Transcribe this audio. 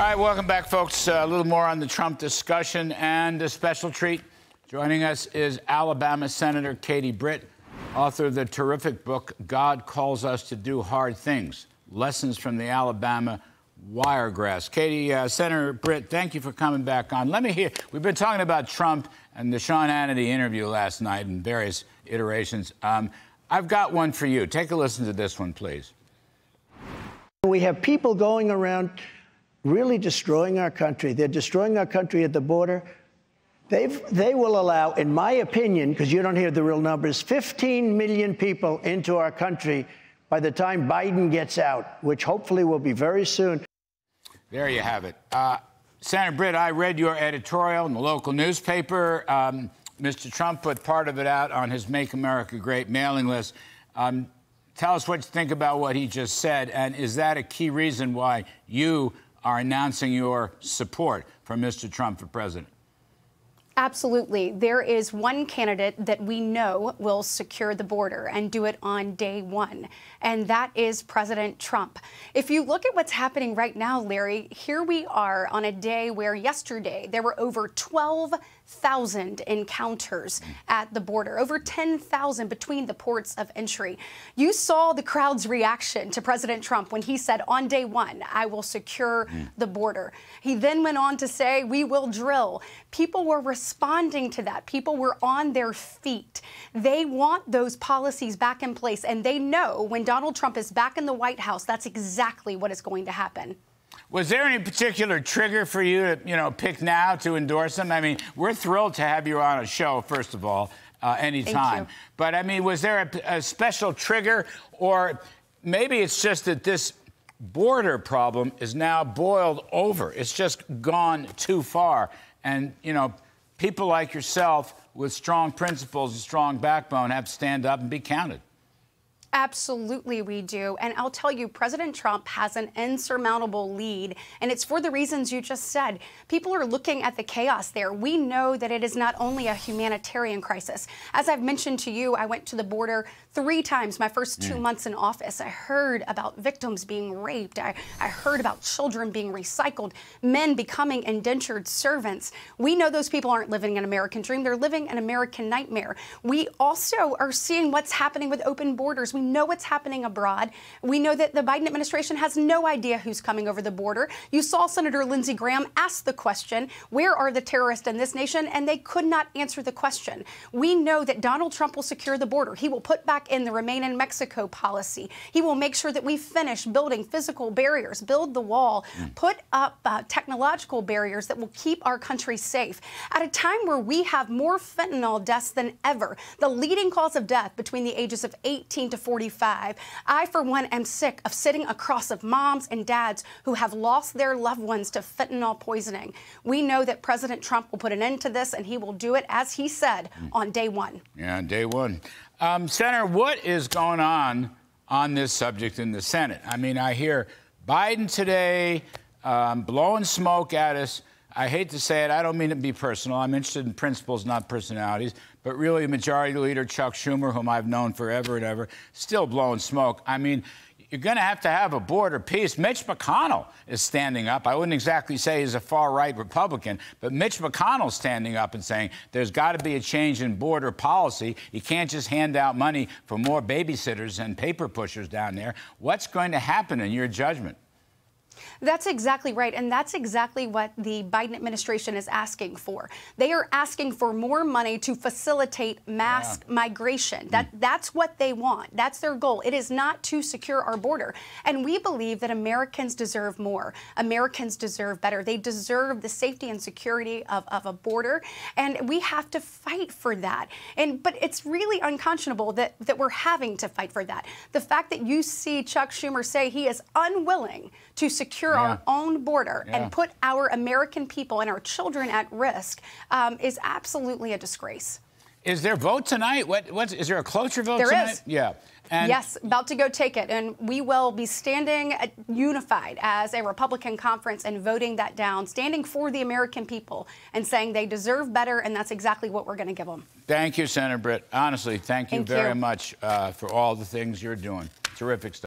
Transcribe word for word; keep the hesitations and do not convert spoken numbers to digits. All right, welcome back, folks. Uh, a little more on the Trump discussion and a special treat. Joining us is Alabama Senator Katie Britt, author of the terrific book, God Calls Us to Do Hard Things, Lessons from the Alabama Wiregrass. Katie, uh, Senator Britt, thank you for coming back on. Let me hear, we've been talking about Trump and the Sean Hannity interview last night in various iterations. Um, I've got one for you. Take a listen to this one, please. We have people going around really destroying our country. They're destroying our country at the border. They've, they will allow, in my opinion, because you don't hear the real numbers, fifteen million people into our country by the time Biden gets out, which hopefully will be very soon. There you have it. Uh, Senator Britt, I read your editorial in the local newspaper. Um, Mister Trump put part of it out on his Make America Great mailing list. Um, tell us what you think about what he just said, and is that a key reason why you are announcing your support for Mister Trump for president? Absolutely. There is one candidate that we know will secure the border and do it on day one, and that is President Trump. If you look at what's happening right now, Larry, here we are on a day where yesterday there were over twelve thousand encounters at the border, over ten thousand between the ports of entry. You saw the crowd's reaction to President Trump when he said, on day one, I will secure the border. He then went on to say, we will drill. People were responding to that. People were on their feet. They want those policies back in place, and they know when Donald Trump is back in the White House, that's exactly what is going to happen. Was there any particular trigger for you to, you know, pick now to endorse him? I mean, we're thrilled to have you on a show, first of all, uh, anytime. But, I mean, was there a, a special trigger? Or maybe it's just that this border problem is now boiled over. It's just gone too far. And, you know, people like yourself with strong principles and strong backbone have to stand up and be counted. Absolutely, we do. And I'll tell you, President Trump has an insurmountable lead, and it's for the reasons you just said. People are looking at the chaos there. We know that it is not only a humanitarian crisis. As I've mentioned to you, I went to the border three times my first two mm. months in office. I heard about victims being raped. I, I heard about children being recycled, men becoming indentured servants. We know those people aren't living an American dream. They're living an American nightmare. We also are seeing what's happening with open borders. We We know what's happening abroad. We know that the Biden administration has no idea who's coming over the border. You saw Senator Lindsey Graham ask the question, where are the terrorists in this nation? And they could not answer the question. We know that Donald Trump will secure the border. He will put back in the Remain in Mexico policy. He will make sure that we finish building physical barriers, build the wall, put up uh, technological barriers that will keep our country safe. At a time where we have more fentanyl deaths than ever, the leading cause of death between the ages of eighteen to forty-five. I, for one, am sick of sitting across of moms and dads who have lost their loved ones to fentanyl poisoning. We know that President Trump will put an end to this, and he will do it, as he said, on day one. Yeah, day one. Um, Senator, what is going on on this subject in the Senate? I mean, I hear Biden today um, blowing smoke at us. I hate to say it. I don't mean to be personal. I'm interested in principles, not personalities. But really, Majority Leader Chuck Schumer, whom I've known forever and ever, still blowing smoke. I mean, you're going to have to have a border peace. Mitch McConnell is standing up. I wouldn't exactly say he's a far-right Republican, but Mitch McConnell's standing up and saying there's got to be a change in border policy. You can't just hand out money for more babysitters and paper pushers down there. What's going to happen in your judgment? That's exactly right, and that's exactly what the Biden administration is asking for. They are asking for more money to facilitate mass yeah. migration. That, that's what they want. That's their goal. It is not to secure our border. And we believe that Americans deserve more. Americans deserve better. They deserve the safety and security of, of a border, and we have to fight for that. And but it's really unconscionable that, that we're having to fight for that. The fact that you see Chuck Schumer say he is unwilling to secure yeah. our own border yeah. and put our American people and our children at risk um, is absolutely a disgrace. Is there vote tonight? What, what, is there a cloture vote there tonight? There is. Yeah. And yes, about to go take it. And we will be standing unified as a Republican conference and voting that down, standing for the American people and saying they deserve better, and that's exactly what we're going to give them. Thank you, Senator Britt. Honestly, thank you thank very you. much uh, for all the things you're doing. Terrific stuff.